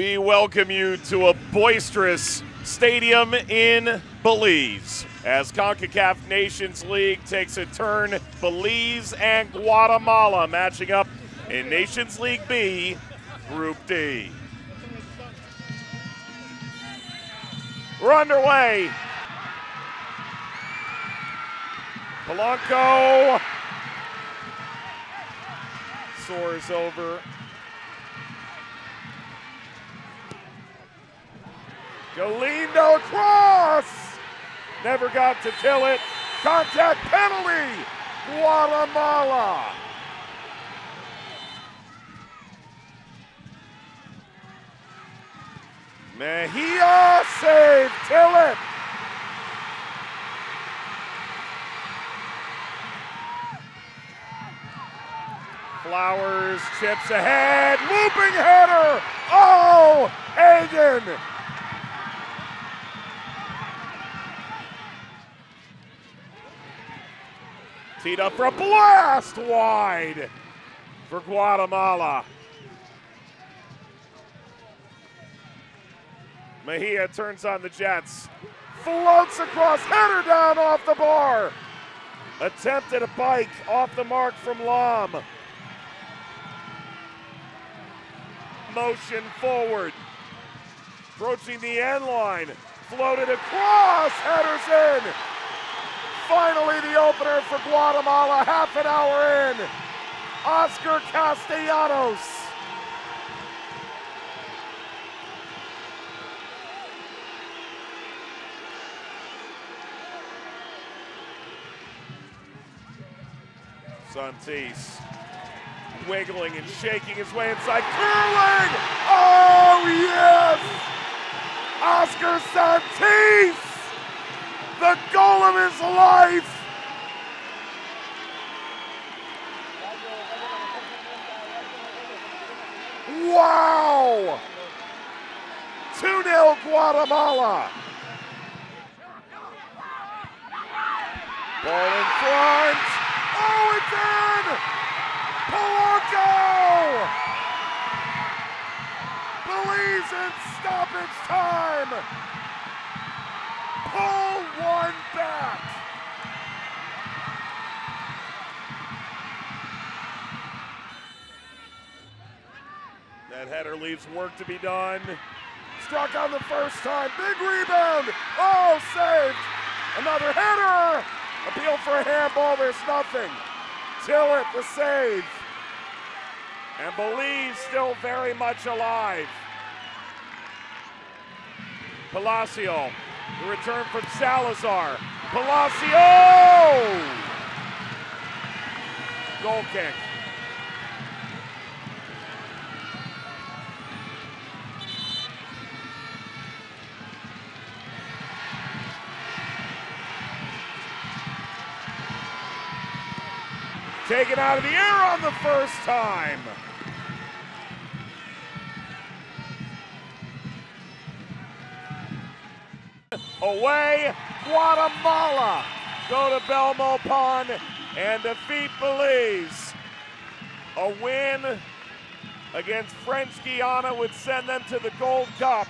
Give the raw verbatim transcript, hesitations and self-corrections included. We welcome you to a boisterous stadium in Belize as CONCACAF Nations League takes a turn. Belize and Guatemala matching up in Nations League B, Group D. We're underway. Polanco soars over. Galindo cross! Never got to till it. Contact penalty, Guatemala. Mejia saved Tillett. Flowers chips ahead, looping header. Oh, Hagen. Teed up for a blast wide for Guatemala. Mejia turns on the Jets, floats across, header down off the bar. Attempted a bike off the mark from Lam. Motion forward, approaching the end line, floated across, headers in. Finally the opener for Guatemala, half an hour in. Oscar Castellanos. Santis wiggling and shaking his way inside, curling! Oh yes! Oscar Santis! The goal of his life! Wow! two nil Guatemala. Ball in front. Oh, it's in! Polanco! Belize in stoppage time! Pull one back! That header leaves work to be done. Struck on the first time, big rebound! Oh, saved! Another header! Appeal for a handball, there's nothing. Tillett, the save. And Belize still very much alive. Palacio, the return from Salazar. Palacio! Goal kick. Taken out of the air on the first time. Away, Guatemala go to Belmo Pond and defeat Belize. A win against French Guiana would send them to the Gold Cup.